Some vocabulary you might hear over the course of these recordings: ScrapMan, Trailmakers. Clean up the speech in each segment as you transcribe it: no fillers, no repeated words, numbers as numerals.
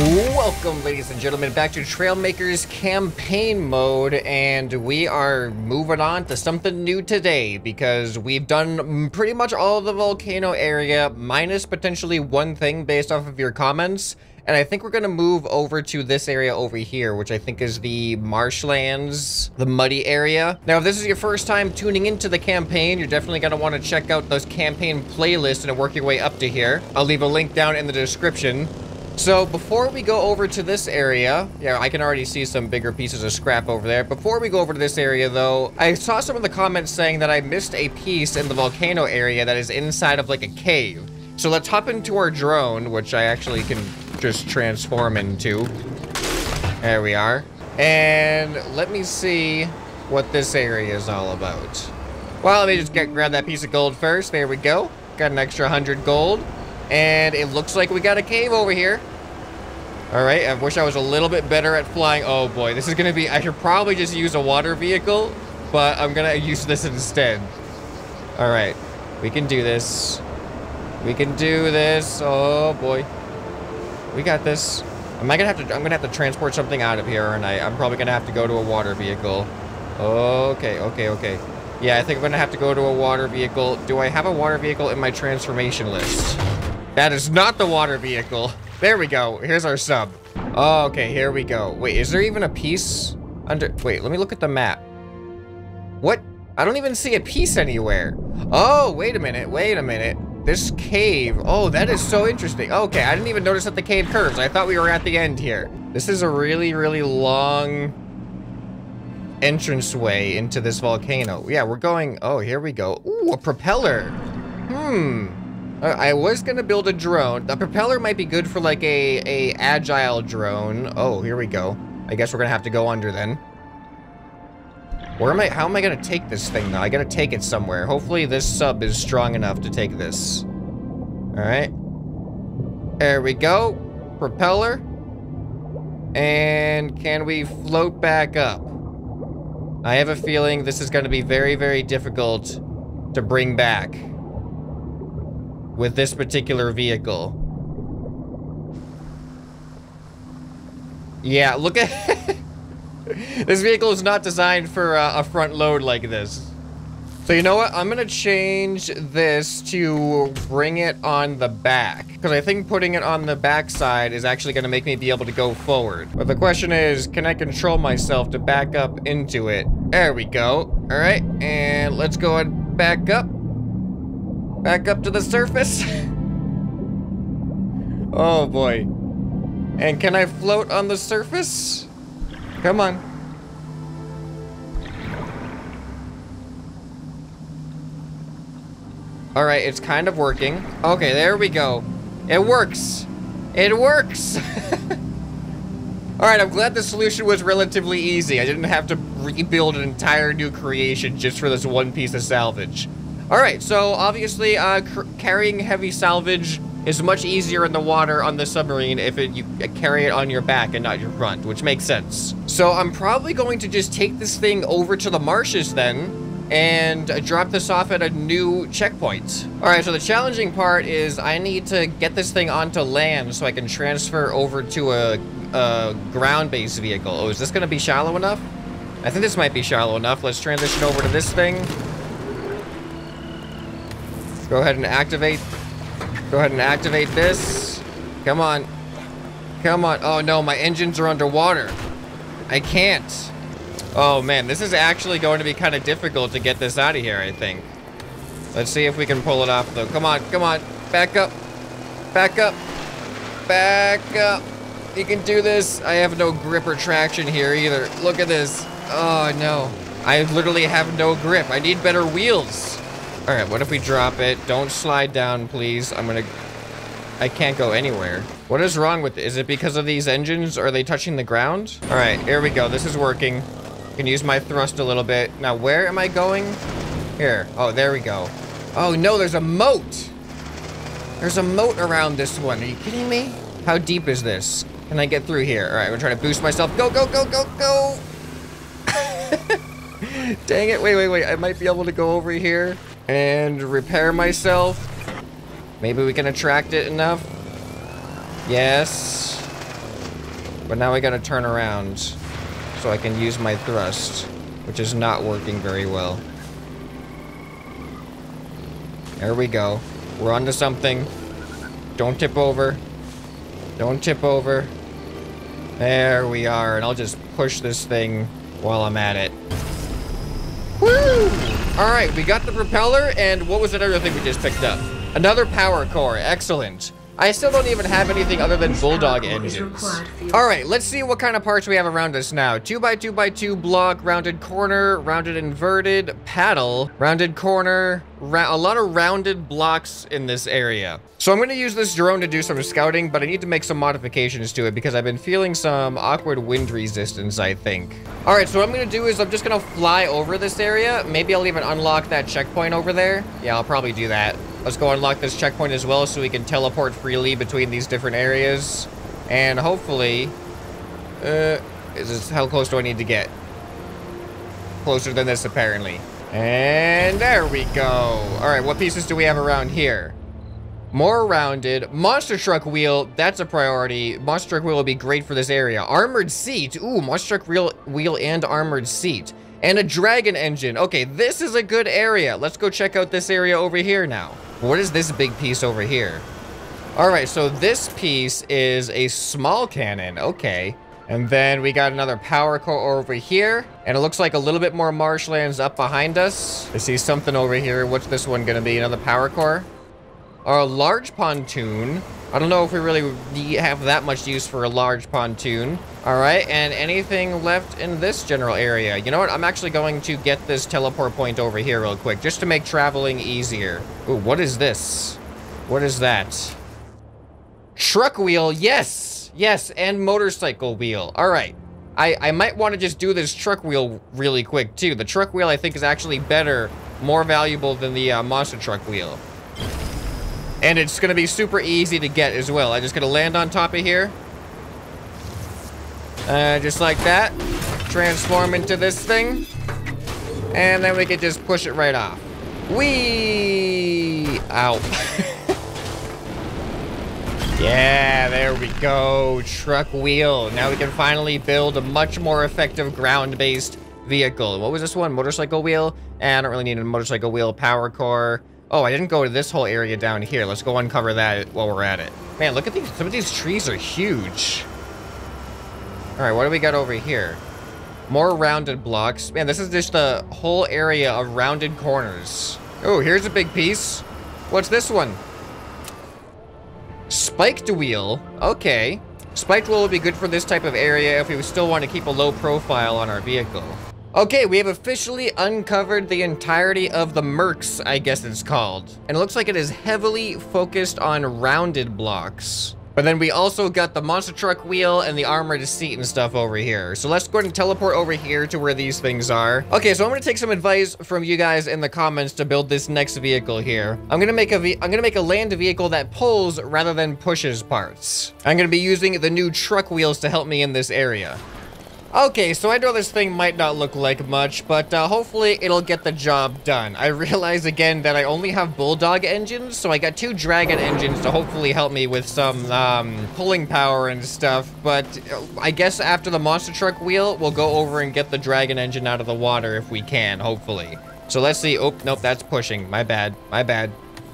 Welcome, ladies and gentlemen, back to Trailmakers campaign mode, and we are moving on to something new today because we've done pretty much all of the volcano area minus potentially one thing based off of your comments. And I think we're gonna move over to this area over here, which I think is the marshlands, the muddy area. Now, if this is your first time tuning into the campaign, you're definitely gonna wanna check out those campaign playlists and work your way up to here. I'll leave a link down in the description. So before we go over to this area, yeah, I can already see some bigger pieces of scrap over there. Before we go over to this area though, I saw some of the comments saying that I missed a piece in the volcano area that is inside of like a cave. So let's hop into our drone, which I actually can just transform into. There we are. And let me see what this area is all about. Well, let me just grab that piece of gold first. There we go. Got an extra 100 gold. And it looks like we got a cave over here. All right, I wish I was a little bit better at flying. Oh boy, this is gonna be, I should probably just use a water vehicle, but I'm gonna use this instead. All right, we can do this. We can do this, oh boy. We got this. Am I gonna have to, I'm gonna have to transport something out of here, aren't I? I'm probably gonna have to go to a water vehicle. Okay, okay, okay. Yeah, I think I'm gonna have to go to a water vehicle. Do I have a water vehicle in my transformation list? That is not the water vehicle. There we go. Here's our sub. Oh, okay, here we go. Wait, is there even a piece under... Wait, let me look at the map. What? I don't even see a piece anywhere. Oh, wait a minute. Wait a minute. This cave. Oh, that is so interesting. Okay, I didn't even notice that the cave curves. I thought we were at the end here. This is a really, really long entranceway into this volcano. Yeah, we're going... Oh, here we go. Ooh, a propeller. Hmm. I was gonna build a drone. A propeller might be good for like a agile drone. Oh, here we go. I guess we're gonna have to go under then. Where am I? How am I gonna take this thing though? I gotta take it somewhere. Hopefully this sub is strong enough to take this. All right. There we go. Propeller. And can we float back up? I have a feeling this is gonna be very, very difficult to bring back with this particular vehicle. Yeah, look at... This vehicle is not designed for a front load like this. So you know what? I'm gonna change this to bring it on the back, because I think putting it on the back side is actually gonna make me be able to go forward. But the question is, can I control myself to back up into it? There we go. All right, and let's go and back up. Back up to the surface. Oh boy. And can I float on the surface? Come on. All right, it's kind of working. Okay, there we go. It works. It works. All right, I'm glad the solution was relatively easy. I didn't have to rebuild an entire new creation just for this one piece of salvage. All right, so obviously carrying heavy salvage is much easier in the water on the submarine if you carry it on your back and not your front, which makes sense. So I'm probably going to just take this thing over to the marshes then and drop this off at a new checkpoint. All right, so the challenging part is I need to get this thing onto land so I can transfer over to a ground-based vehicle. Oh, is this gonna be shallow enough? I think this might be shallow enough. Let's transition over to this thing. Go ahead and activate. Go ahead and activate this. Come on. Come on. Oh no, my engines are underwater. I can't. Oh man, this is actually going to be kind of difficult to get this out of here, I think. Let's see if we can pull it off though. Come on, come on. Back up. Back up. Back up. You can do this. I have no grip or traction here either. Look at this. Oh no. I literally have no grip. I need better wheels. All right, what if we drop it? Don't slide down, please. I can't go anywhere. What is wrong with it? Is it because of these engines? Are they touching the ground? All right, here we go. This is working. I can use my thrust a little bit. Now, where am I going? Here. Oh, there we go. Oh no, there's a moat. There's a moat around this one. Are you kidding me? How deep is this? Can I get through here? All right, we're trying to boost myself. Go, go, go, go, go. Dang it, wait, wait, wait. I might be able to go over here and repair myself. Maybe we can attract it enough. Yes. But now I gotta turn around so I can use my thrust, which is not working very well. There we go. We're onto something. Don't tip over. Don't tip over. There we are, and I'll just push this thing while I'm at it. Woo! Alright, we got the propeller, and what was that other thing we just picked up? Another power core, excellent. I still don't even have anything other than bulldog engines. Alright, let's see what kind of parts we have around us now. 2x2x2 block, rounded corner, rounded inverted, paddle, rounded corner, a lot of rounded blocks in this area. So I'm going to use this drone to do some scouting, but I need to make some modifications to it because I've been feeling some awkward wind resistance, I think. All right, so what I'm going to do is I'm just going to fly over this area. Maybe I'll even unlock that checkpoint over there. Yeah, I'll probably do that. Let's go unlock this checkpoint as well so we can teleport freely between these different areas. And hopefully... is this, how close do I need to get? Closer than this, apparently. And there we go. All right, what pieces do we have around here? More rounded. Monster truck wheel, that's a priority. Monster truck wheel will be great for this area. Armored seat. Ooh, monster truck wheel and armored seat. And a dragon engine. Okay, this is a good area. Let's go check out this area over here now. What is this big piece over here? All right, so this piece is a small cannon. Okay. And then we got another power core over here. And it looks like a little bit more marshlands up behind us. I see something over here. What's this one gonna be? Another power core? Or a large pontoon. I don't know if we really have that much use for a large pontoon. All right, and anything left in this general area? You know what? I'm actually going to get this teleport point over here real quick, just to make traveling easier. Ooh, what is this? What is that? Truck wheel, yes! Yes, and motorcycle wheel. All right. I might want to just do this truck wheel really quick, too. The truck wheel, I think, is actually better, more valuable than the monster truck wheel. And it's going to be super easy to get as well. I'm just going to land on top of here. Just like that. Transform into this thing. And then we can just push it right off. Whee! Ow. Yeah, there we go. Truck wheel. Now we can finally build a much more effective ground-based vehicle. What was this one? Motorcycle wheel? I don't really need a motorcycle wheel. Power core. Oh, I didn't go to this whole area down here. Let's go uncover that while we're at it. Man, look at these. Some of these trees are huge. All right, what do we got over here? More rounded blocks. Man, this is just the whole area of rounded corners. Oh, here's a big piece. What's this one? Spiked wheel, okay. Spiked wheel would be good for this type of area if we still want to keep a low profile on our vehicle. Okay, we have officially uncovered the entirety of the Mercs, I guess it's called. And it looks like it is heavily focused on rounded blocks. But then we also got the monster truck wheel and the armored seat and stuff over here. So let's go ahead and teleport over here to where these things are. Okay, so I'm gonna take some advice from you guys in the comments to build this next vehicle here. I'm gonna make a land vehicle that pulls rather than pushes parts. I'm gonna be using the new truck wheels to help me in this area. Okay, so I know this thing might not look like much, but hopefully it'll get the job done. I realize again that I only have bulldog engines, so I got 2 dragon engines to hopefully help me with some pulling power and stuff, but I guess after the monster truck wheel, we'll go over and get the dragon engine out of the water if we can, hopefully. So let's see. Oh, nope, that's pushing. My bad. My bad.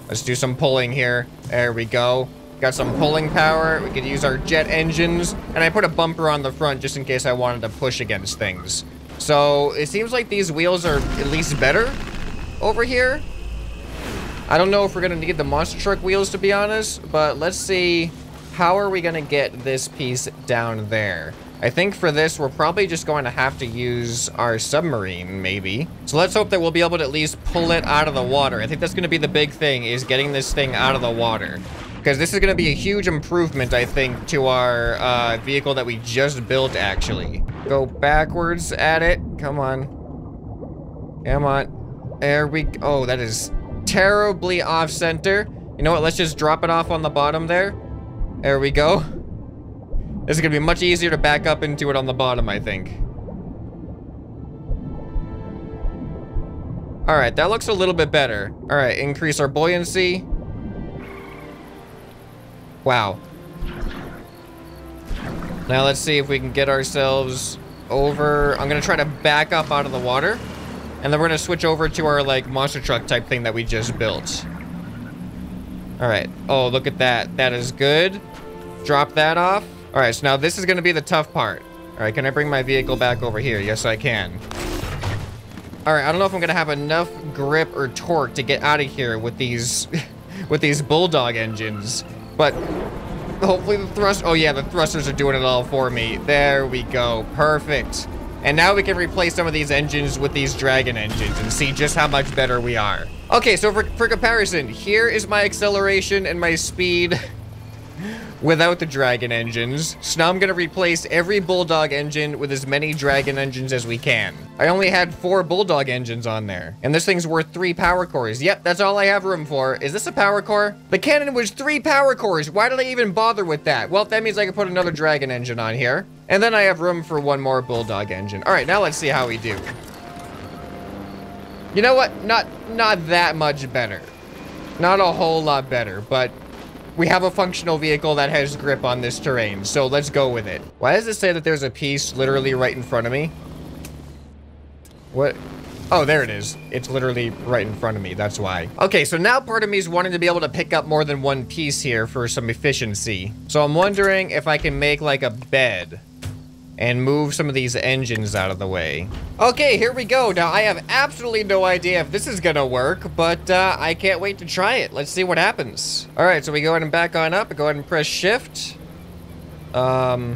Let's do some pulling here. There we go. Got some pulling power. We could use our jet engines. And I put a bumper on the front just in case I wanted to push against things. So it seems like these wheels are at least better over here. I don't know if we're going to need the monster truck wheels, to be honest. But let's see. How are we going to get this piece down there? I think for this, we're probably just going to have to use our submarine, maybe. So let's hope that we'll be able to at least pull it out of the water. I think that's going to be the big thing, is getting this thing out of the water. Because this is going to be a huge improvement, I think, to our vehicle that we just built, actually. Go backwards at it. Come on. Come on. There we go. Oh, that is terribly off-center. You know what? Let's just drop it off on the bottom there. There we go. This is going to be much easier to back up into it on the bottom, I think. All right, that looks a little bit better. All right, increase our buoyancy. Wow. Now let's see if we can get ourselves over. I'm gonna try to back up out of the water, and then we're gonna switch over to our like monster truck type thing that we just built. All right. Oh, look at that. That is good. Drop that off. All right. So now this is gonna be the tough part. All right. Can I bring my vehicle back over here? Yes, I can. All right. I don't know if I'm gonna have enough grip or torque to get out of here with these bulldog engines, but hopefully the thrust. Oh yeah, the thrusters are doing it all for me. There we go. Perfect. And now we can replace some of these engines with these dragon engines and see just how much better we are. Okay, so for comparison, here is my acceleration and my speed without the dragon engines. So now I'm gonna replace every bulldog engine with as many dragon engines as we can. I only had 4 bulldog engines on there, and this thing's worth 3 power cores. Yep, that's all I have room for. Is this a power core? The cannon was 3 power cores. Why did I even bother with that? Well, that means I can put another dragon engine on here, and then I have room for 1 more bulldog engine. All right, now let's see how we do. You know what? Not that much better. Not a whole lot better, but we have a functional vehicle that has grip on this terrain, so let's go with it. Why does it say that there's a piece literally right in front of me? What? Oh, there it is. It's literally right in front of me. That's why. Okay, so now part of me is wanting to be able to pick up more than 1 piece here for some efficiency. So I'm wondering if I can make like a bed and move some of these engines out of the way. Okay, here we go. Now, I have absolutely no idea if this is gonna work, but I can't wait to try it. Let's see what happens. All right, so we go ahead and back on up. Go ahead and press shift. Let's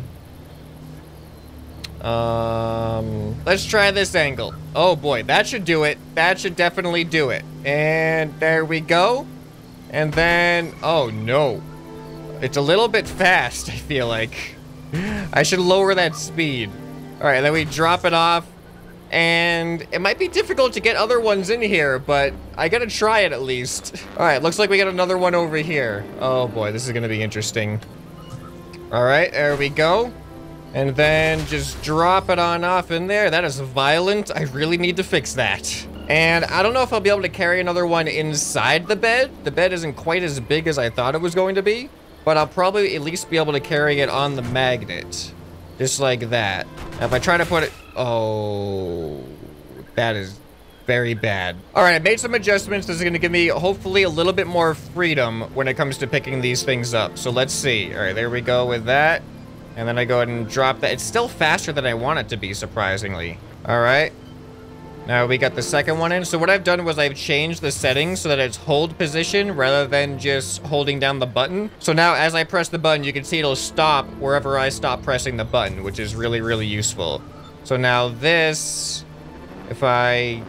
try this angle. Oh boy, that should do it. That should definitely do it. And there we go. And then, oh no. It's a little bit fast, I feel like. I should lower that speed. All right, then we drop it off. And it might be difficult to get other ones in here, but I gotta try it at least. All right, looks like we got another one over here. Oh boy, this is gonna be interesting. All right, there we go. And then just drop it on off in there. That is violent. I really need to fix that. And I don't know if I'll be able to carry another one inside the bed. The bed isn't quite as big as I thought it was going to be, but I'll probably at least be able to carry it on the magnet. Just like that. Now if I try to put it... Oh, that is very bad. All right, I made some adjustments. This is gonna give me hopefully a little bit more freedom when it comes to picking these things up. So let's see. All right, there we go with that. And then I go ahead and drop that. It's still faster than I want it to be, surprisingly. All right. Now we got the second one in. So what I've done was I've changed the settings so that it's hold position rather than just holding down the button. So now as I press the button, you can see it'll stop wherever I stop pressing the button, which is really, really useful. So now this, if I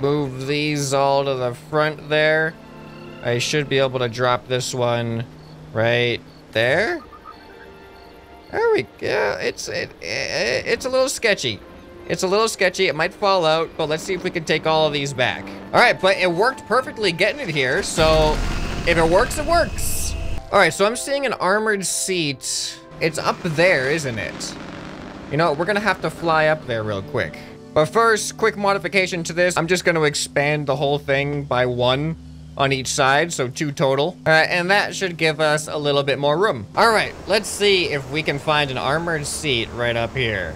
move these all to the front there, I should be able to drop this one right there. There we go. It's a little sketchy. It's a little sketchy. It might fall out, but let's see if we can take all of these back. All right, but it worked perfectly getting it here. So if it works, it works. All right, so I'm seeing an armored seat. It's up there, isn't it? You know, we're gonna have to fly up there real quick. But first, quick modification to this. I'm just gonna expand the whole thing by 1 on each side, so 2 total. And that should give us a little bit more room. All right, let's see if we can find an armored seat right up here.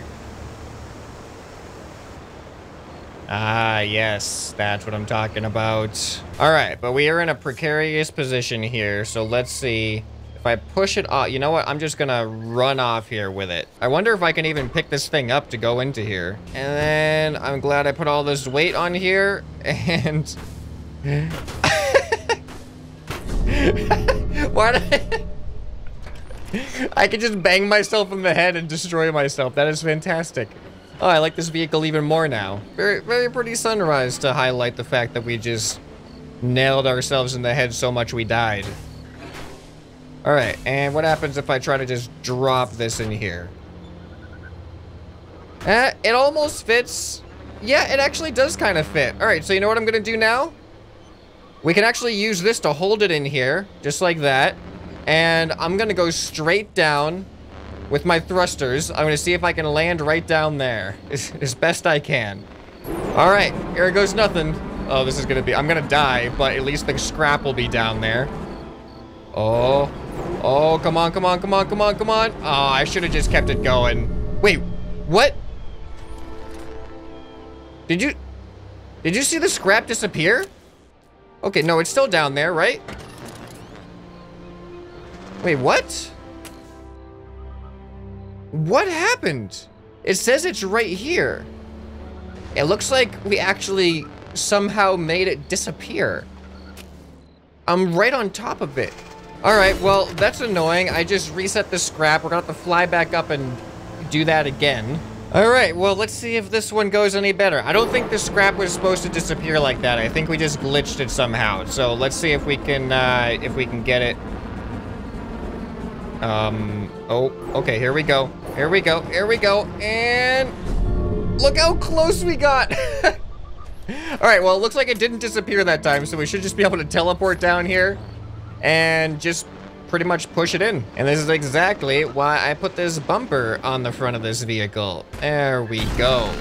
Ah, yes, that's what I'm talking about. All right, but we are in a precarious position here, so let's see. If I push it off, you know what? I'm just gonna run off here with it. I wonder if I can even pick this thing up to go into here. And then I'm glad I put all this weight on here, and... Why did I could just bang myself in the head and destroy myself. That is fantastic. Oh, I like this vehicle even more now. Very, very pretty sunrise to highlight the fact that we just nailed ourselves in the head so much we died. All right, and what happens if I try to just drop this in here? It almost fits. Yeah, it actually does kind of fit. All right, so you know what I'm gonna do now? We can actually use this to hold it in here, just like that. And I'm gonna go straight down with my thrusters. I'm gonna see if I can land right down there as best I can. All right, here goes nothing. Oh, this is gonna be, I'm gonna die, but at least the scrap will be down there. Oh, Oh, come on, come on, come on, come on, come on. Oh, I should have just kept it going. Wait, what? Did you see the scrap disappear? Okay, no, it's still down there, right? Wait, what? What happened? It says it's right here. It looks like we actually somehow made it disappear. I'm right on top of it. All right, well, that's annoying. I just reset the scrap. We're gonna have to fly back up and do that again. All right, well, let's see if this one goes any better. I don't think the scrap was supposed to disappear like that. I think we just glitched it somehow. So let's see if we can get it. Oh, okay, here we go. Here we go, here we go, and look how close we got. All right, well, it looks like it didn't disappear that time, so we should just be able to teleport down here and just pretty much push it in. And this is exactly why I put this bumper on the front of this vehicle. There we go.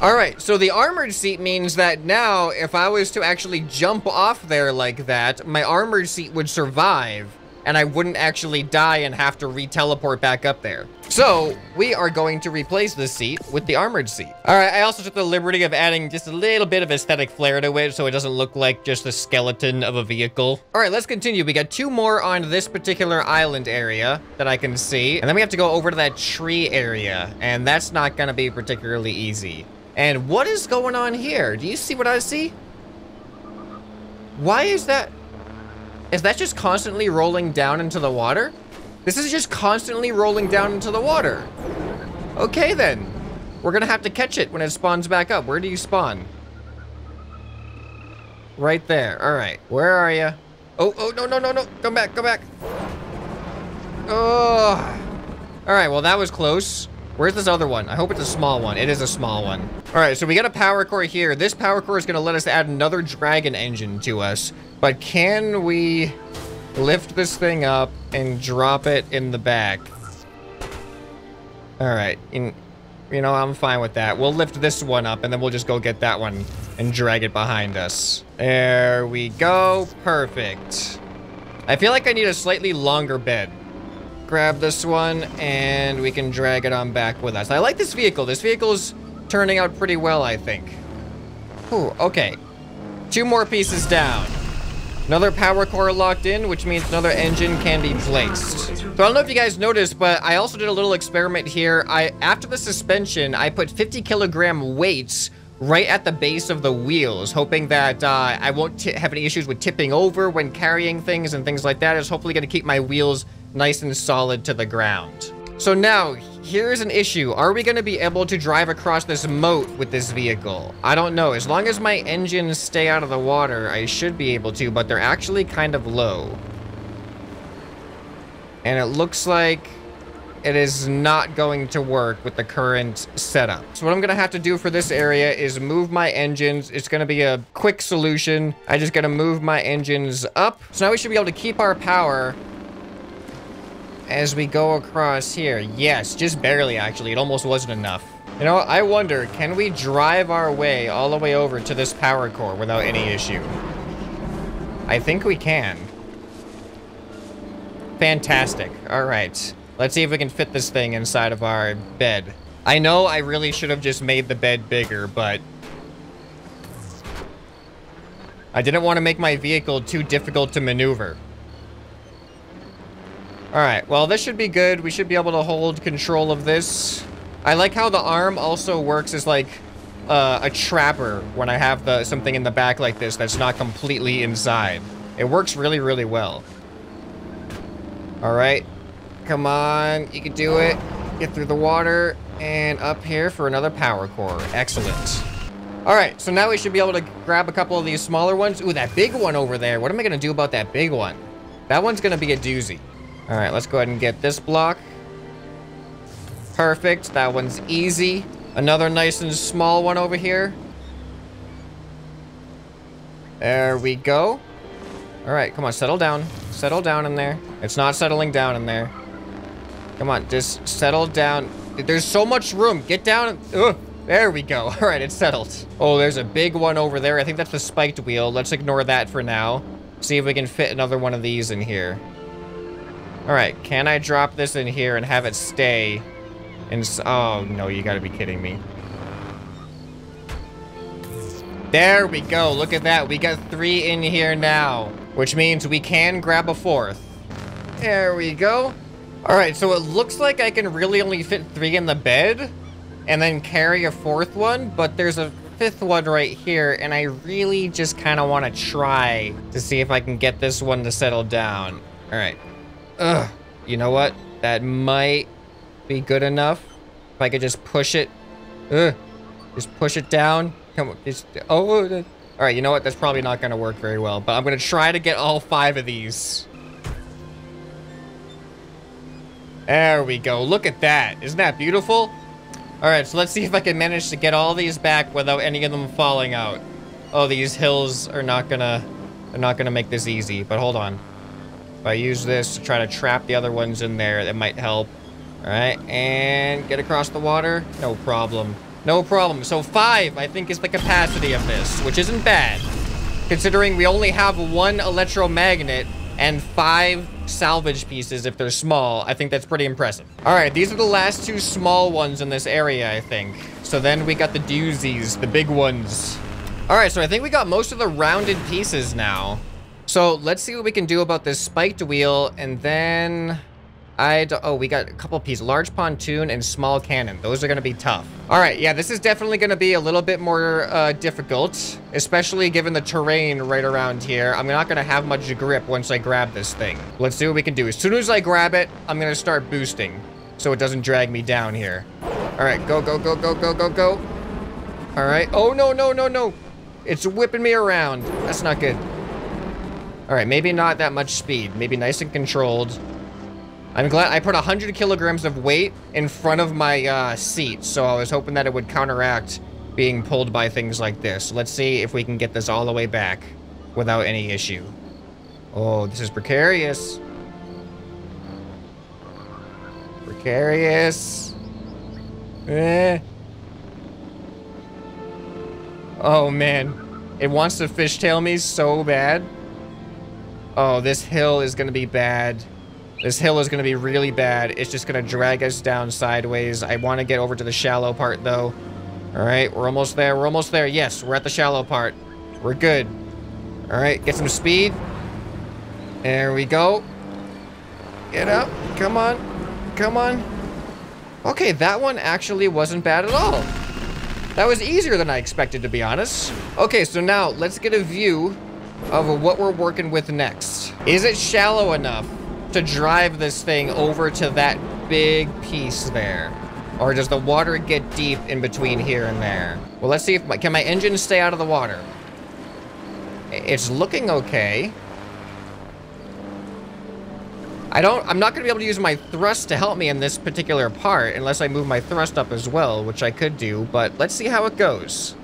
All right, so the armored seat means that now if I was to actually jump off there like that, my armored seat would survive, and I wouldn't actually die and have to re-teleport back up there. So we are going to replace this seat with the armored seat. All right, I also took the liberty of adding just a little bit of aesthetic flair to it so it doesn't look like just the skeleton of a vehicle. All right, let's continue. We got two more on this particular island area that I can see. And then we have to go over to that tree area, and that's not gonna be particularly easy. And what is going on here? Do you see what I see? Why is that? Is that just constantly rolling down into the water? This is just constantly rolling down into the water. Okay then. We're gonna have to catch it when it spawns back up. Where do you spawn? Right there, all right. Where are you? Oh, oh, no, no, no, no, come back, come back. Oh. All right, well that was close. Where's this other one? I hope it's a small one. It is a small one. All right, so we got a power core here. This power core is gonna let us add another dragon engine to us, but can we lift this thing up and drop it in the back? All right, you know, I'm fine with that. We'll lift this one up and then we'll just go get that one and drag it behind us. There we go, perfect. I feel like I need a slightly longer bed. Grab this one and we can drag it on back with us. I like this vehicle. This vehicle's turning out pretty well, I think. Ooh, okay. Two more pieces down. Another power core locked in, which means another engine can be placed. So I don't know if you guys noticed, but I also did a little experiment here. After the suspension, I put 50-kilogram weights right at the base of the wheels, hoping that I won't have any issues with tipping over when carrying things and things like that. It's hopefully gonna keep my wheels nice and solid to the ground. So now, here's an issue. Are we gonna be able to drive across this moat with this vehicle? I don't know. As long as my engines stay out of the water, I should be able to, but they're actually kind of low. And it looks like it is not going to work with the current setup. So what I'm gonna have to do for this area is move my engines. It's gonna be a quick solution. I just gotta move my engines up. So now we should be able to keep our power as we go across here. Yes, just barely actually. It almost wasn't enough. You know, I wonder, can we drive our way all the way over to this power core without any issue? I think we can. Fantastic. All right. Let's see if we can fit this thing inside of our bed. I know I really should have just made the bed bigger, but I didn't want to make my vehicle too difficult to maneuver. All right, well, this should be good. We should be able to hold control of this. I like how the arm also works as like a trapper when I have something in the back like this that's not completely inside. It works really, really well. All right, come on, you can do it. Get through the water and up here for another power core, excellent. All right, so now we should be able to grab a couple of these smaller ones. Ooh, that big one over there. What am I gonna do about that big one? That one's gonna be a doozy. All right, let's go ahead and get this block. Perfect, that one's easy. Another nice and small one over here. There we go. All right, come on, settle down. Settle down in there. It's not settling down in there. Come on, just settle down. There's so much room, get down. Ugh, there we go, all right, it's settled. Oh, there's a big one over there. I think that's the spiked wheel. Let's ignore that for now. See if we can fit another one of these in here. Alright, can I drop this in here and have it stay? And oh no, you gotta be kidding me. There we go, look at that. We got 3 in here now, which means we can grab a 4th. There we go. Alright, so it looks like I can really only fit 3 in the bed and then carry a 4th one, but there's a 5th one right here, and I really just kind of want to try to see if I can get this one to settle down. Alright. Ugh. You know what? That might be good enough. If I could just push it. Ugh. Just push it down. Come on. Just, oh. Alright, you know what? That's probably not going to work very well, but I'm going to try to get all 5 of these. There we go. Look at that. Isn't that beautiful? Alright, so let's see if I can manage to get all these back without any of them falling out. Oh, these hills are not gonna... They're not gonna make this easy, but hold on. If I use this to try to trap the other ones in there, that might help. Alright, and get across the water. No problem. No problem. So 5, I think, is the capacity of this, which isn't bad. Considering we only have 1 electromagnet and 5 salvage pieces if they're small. I think that's pretty impressive. All right, these are the last 2 small ones in this area, I think. So then we got the doozies, the big ones. All right, so I think we got most of the rounded pieces now. So let's see what we can do about this spiked wheel. And then we got a couple pieces, large pontoon and small cannon. Those are gonna be tough. All right, yeah, this is definitely gonna be a little bit more difficult, especially given the terrain right around here. I'm not gonna have much grip once I grab this thing. Let's see what we can do. As soon as I grab it, I'm gonna start boosting so it doesn't drag me down here. All right, go, go, go, go, go, go, go. All right, oh no, no, no, no. It's whipping me around. That's not good. All right, maybe not that much speed. Maybe nice and controlled. I'm glad I put 100 kilograms of weight in front of my seat, so I was hoping that it would counteract being pulled by things like this. Let's see if we can get this all the way back without any issue. Oh, this is precarious. Precarious. Eh. Oh, man. It wants to fishtail me so bad. Oh, this hill is going to be bad. This hill is going to be really bad. It's just going to drag us down sideways. I want to get over to the shallow part, though. All right, we're almost there. We're almost there. Yes, we're at the shallow part. We're good. All right, get some speed. There we go. Get up. Come on. Come on. Okay, that one actually wasn't bad at all. That was easier than I expected, to be honest. Okay, so now let's get a view of what we're working with next. Is it shallow enough to drive this thing over to that big piece there? Or does the water get deep in between here and there? Well, let's see if can my engine stay out of the water? It's looking okay. I'm not gonna be able to use my thrust to help me in this particular part unless I move my thrust up as well, which I could do, but let's see how it goes.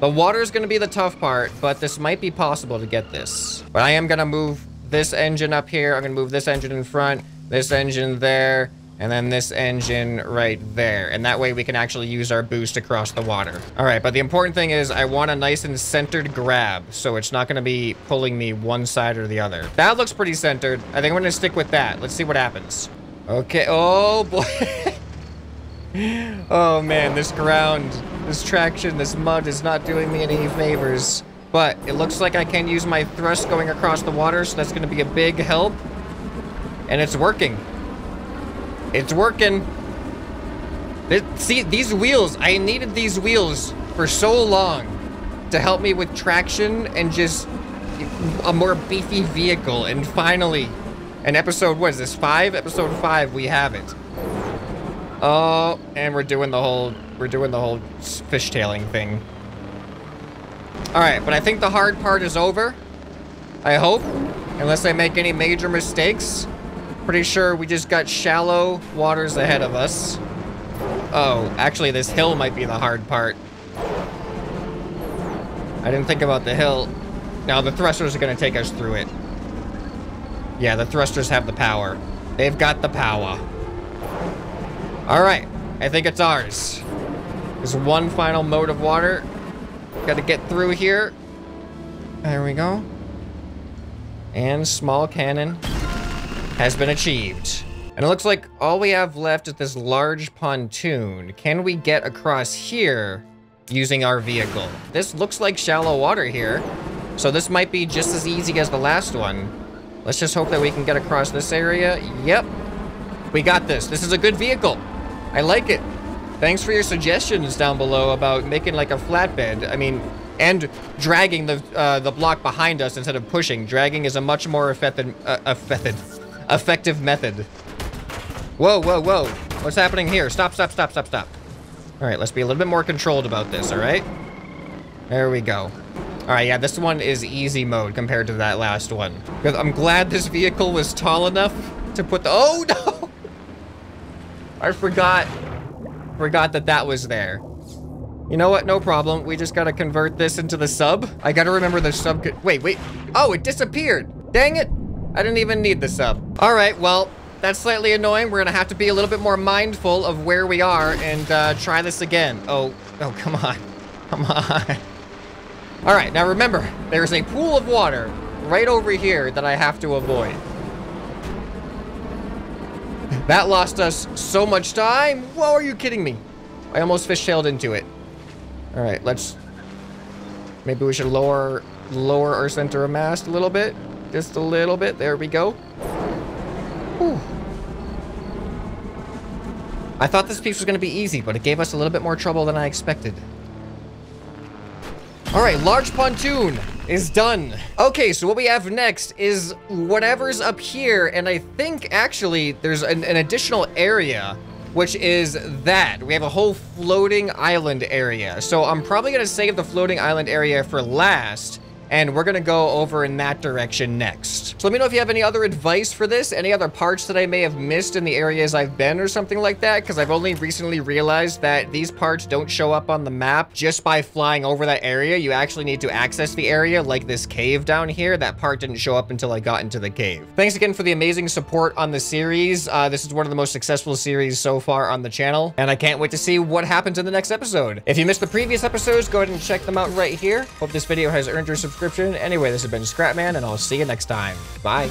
The water's gonna be the tough part, but this might be possible to get this. But I am gonna move this engine up here. I'm gonna move this engine in front, this engine there, and then this engine right there. And that way we can actually use our boost across the water. All right, but the important thing is I want a nice and centered grab, so it's not gonna be pulling me one side or the other. That looks pretty centered. I think I'm gonna stick with that. Let's see what happens. Okay, oh boy. Oh man, this ground, this traction, this mud is not doing me any favors. But it looks like I can use my thrust going across the water, so that's gonna be a big help. And it's working. It's working. See, these wheels, I needed these wheels for so long to help me with traction and just a more beefy vehicle. And finally, in episode, what is this, 5? Episode 5, we have it. Oh, and we're doing the whole fishtailing thing. All right, but I think the hard part is over. I hope, unless I make any major mistakes. Pretty sure we just got shallow waters ahead of us. Oh, actually this hill might be the hard part. I didn't think about the hill. Now the thrusters are gonna take us through it. Yeah, the thrusters have the power. They've got the power. All right, I think it's ours. There's one final mode of water. Got to get through here. There we go. And small cannon. has been achieved. And it looks like all we have left is this large pontoon. Can we get across here using our vehicle? This looks like shallow water here, so this might be just as easy as the last one. Let's just hope that we can get across this area. Yep, we got this. This is a good vehicle. I like it. Thanks for your suggestions down below about making like a flatbed. I mean, and dragging the block behind us instead of pushing. Dragging is a much more effective method. Whoa, whoa, whoa. What's happening here? Stop, stop, stop, stop, stop. All right, let's be a little bit more controlled about this, all right? There we go. All right, yeah, this one is easy mode compared to that last one. I'm glad this vehicle was tall enough to put the... Oh, no! I forgot that that was there. You know what? No problem. We just gotta convert this into the sub. I gotta remember the sub... Wait, wait. Oh, it disappeared. Dang it. I didn't even need the sub. All right, well... That's slightly annoying. We're gonna have to be a little bit more mindful of where we are and try this again. Oh, come on. Come on. All right, now remember, there's a pool of water right over here that I have to avoid. That lost us so much time. Whoa, are you kidding me? I almost fishtailed into it. All right, let's... Maybe we should lower our center of mass a little bit. Just a little bit. There we go. Whew. I thought this piece was going to be easy, but it gave us a little bit more trouble than I expected. All right, large pontoon is done. Okay, so what we have next is whatever's up here, and I think actually there's an additional area, which is that. We have a whole floating island area. So I'm probably going to save the floating island area for last. And we're gonna go over in that direction next. So let me know if you have any other advice for this, any other parts that I may have missed in the areas I've been or something like that, because I've only recently realized that these parts don't show up on the map just by flying over that area. You actually need to access the area, like this cave down here. That part didn't show up until I got into the cave. Thanks again for the amazing support on the series. This is one of the most successful series so far on the channel, and I can't wait to see what happens in the next episode. If you missed the previous episodes, go ahead and check them out right here. Hope this video has earned your subscription. Anyway, this has been ScrapMan, and I'll see you next time. Bye.